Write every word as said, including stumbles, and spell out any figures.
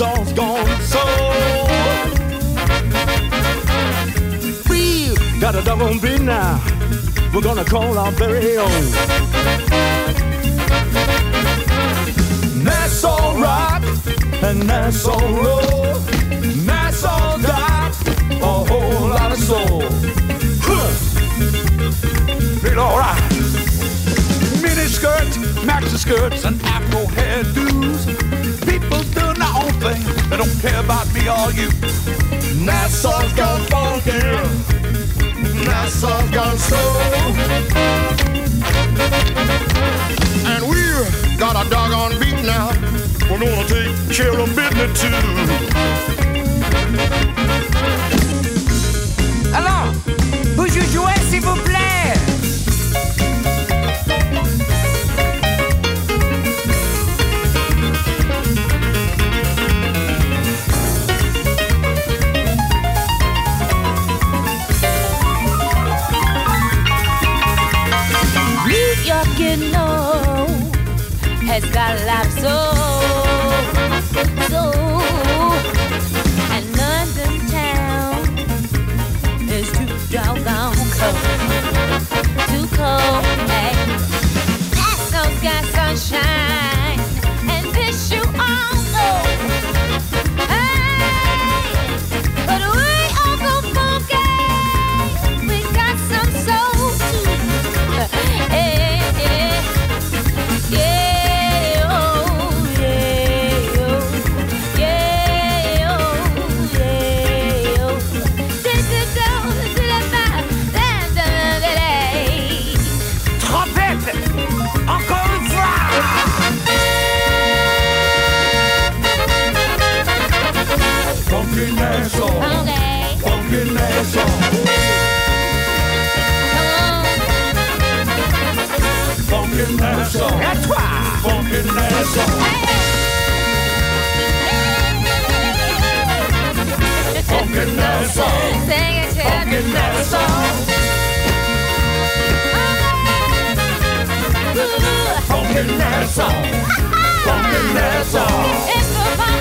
Nassau's gone soul. We've got a doggone beat now. We're gonna call our very own Nassau rock and Nassau roll. Nassau got a whole lot of soul. Feel alright. Miniskirts, maxi skirts, and afro hairdos. People do their own thing. They don't care about me or you. Nassau's gone funky. Nassau's gone soul. And we've got a doggone beat now. We're gonna take care of business too. Alors, vous jouez s'il vous plaît. New York, you know, has got a lot of soul, soul, and London town is too doggone cold, too cold. Hey, Nassau's got sunshine and tissue on gold. Hey, but we all go funky. We got some soul too. Hey, yeah, yeah. Funky Nassau, okay. Funky Nassau. Come on. Funky Nassau. That's why. Funky Nassau. Hey. Funky Nassau. Sing it, Funky Nassau. Funky Nassau. Funky Nassau. Funky Nassau.